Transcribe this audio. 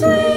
最。